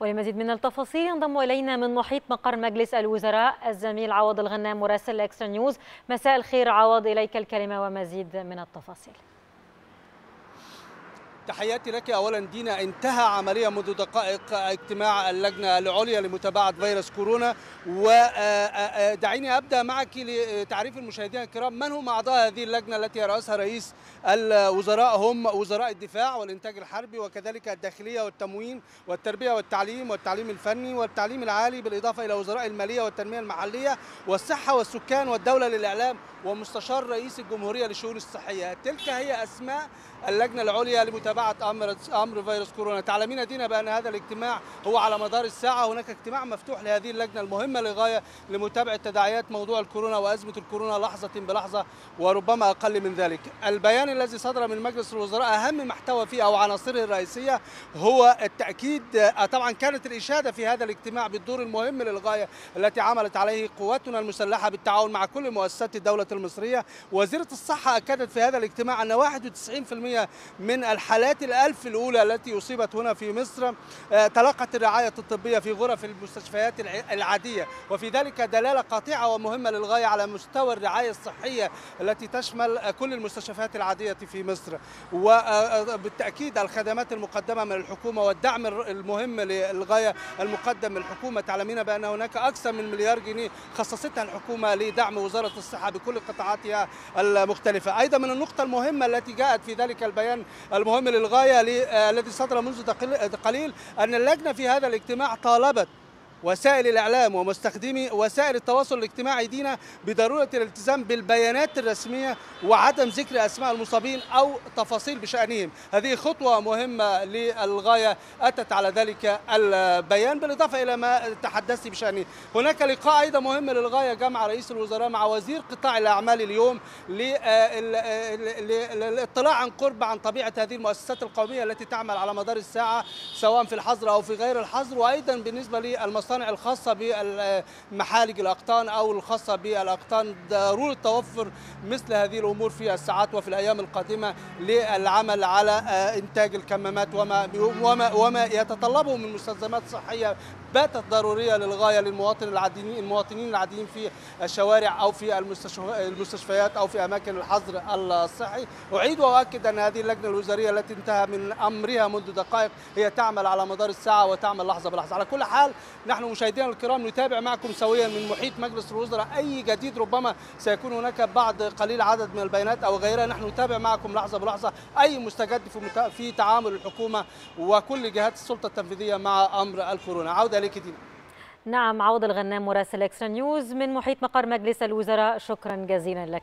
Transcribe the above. ولمزيد من التفاصيل ينضم إلينا من محيط مقر مجلس الوزراء الزميل عوض الغنام مراسل إكسترا نيوز. مساء الخير عوض، إليك الكلمة ومزيد من التفاصيل. تحياتي لك. أولا دينا، انتهى عملية منذ دقائق اجتماع اللجنة العليا لمتابعة فيروس كورونا، ودعيني أبدأ معك لتعريف المشاهدين الكرام من هم أعضاء هذه اللجنة التي يرأسها رئيس الوزراء. هم وزراء الدفاع والإنتاج الحربي وكذلك الداخلية والتموين والتربية والتعليم والتعليم الفني والتعليم العالي، بالإضافة إلى وزراء المالية والتنمية المحلية والصحة والسكان والدولة للإعلام ومستشار رئيس الجمهورية للشؤون الصحية. تلك هي أسماء اللجنة العليا لمتابعة أمر فيروس كورونا. تعلمين دينا بأن هذا الاجتماع هو على مدار الساعة، هناك اجتماع مفتوح لهذه اللجنة المهمة للغاية لمتابعة تداعيات موضوع الكورونا وأزمة الكورونا لحظة بلحظة وربما أقل من ذلك. البيان الذي صدر من مجلس الوزراء أهم محتوى فيه أو عناصره الرئيسية هو التأكيد، طبعا كانت الإشادة في هذا الاجتماع بالدور المهم للغاية التي عملت عليه قواتنا المسلحة بالتعاون مع كل مؤسسات الدولة المصرية. وزيرة الصحة أكدت في هذا الاجتماع أن 91% من الحالات ال1000 الأولى التي أصيبت هنا في مصر تلقت الرعاية الطبية في غرف المستشفيات العادية، وفي ذلك دلالة قاطعة ومهمة للغاية على مستوى الرعاية الصحية التي تشمل كل المستشفيات العادية في مصر. وبالتأكيد الخدمات المقدمة من الحكومة والدعم المهم للغاية المقدم من الحكومة. تعلمين بأن هناك أكثر من مليار جنيه خصصتها الحكومة لدعم وزارة الصحة بكل قطاعاتها المختلفة. أيضا من النقطة المهمة التي جاءت في ذلك البيان المهم للغاية الذي صدر منذ قليل أن اللجنة في هذا الاجتماع طالبت وسائل الإعلام ومستخدمي وسائل التواصل الاجتماعي دينا بضرورة الالتزام بالبيانات الرسمية وعدم ذكر أسماء المصابين أو تفاصيل بشأنهم. هذه خطوة مهمة للغاية أتت على ذلك البيان، بالإضافة إلى ما تحدثت بشأنه. هناك لقاء أيضا مهم للغاية جمع رئيس الوزراء مع وزير قطاع الأعمال اليوم للاطلاع عن قرب عن طبيعة هذه المؤسسات القومية التي تعمل على مدار الساعة سواء في الحظر أو في غير الحظر، وأيضا بالنسبة للمصانع الخاصة بمحالج الأقطان أو الخاصة بالأقطان. ضرورة توفر مثل هذه الأمور في الساعات وفي الأيام القادمة للعمل على إنتاج الكمامات وما يتطلبه من مستلزمات صحية باتت ضرورية للغاية للمواطنين العاديين في الشوارع أو في المستشفيات أو في أماكن الحظر الصحي. أعيد وأؤكد أن هذه اللجنة الوزارية التي انتهى من أمرها منذ دقائق هي تعمل على مدار الساعة وتعمل لحظة بلحظة. على كل حال نحن مشاهدينا الكرام نتابع معكم سويا من محيط مجلس الوزراء أي جديد، ربما سيكون هناك بعض قليل عدد من البيانات أو غيرها. نحن نتابع معكم لحظة بلحظة أي مستجد في تعامل الحكومة وكل جهات السلطة التنفيذية مع أمر الكورونا. عودة لك دينا. نعم، عوض الغنام مراسل إكسترا نيوز من محيط مقر مجلس الوزراء، شكرا جزيلا لك.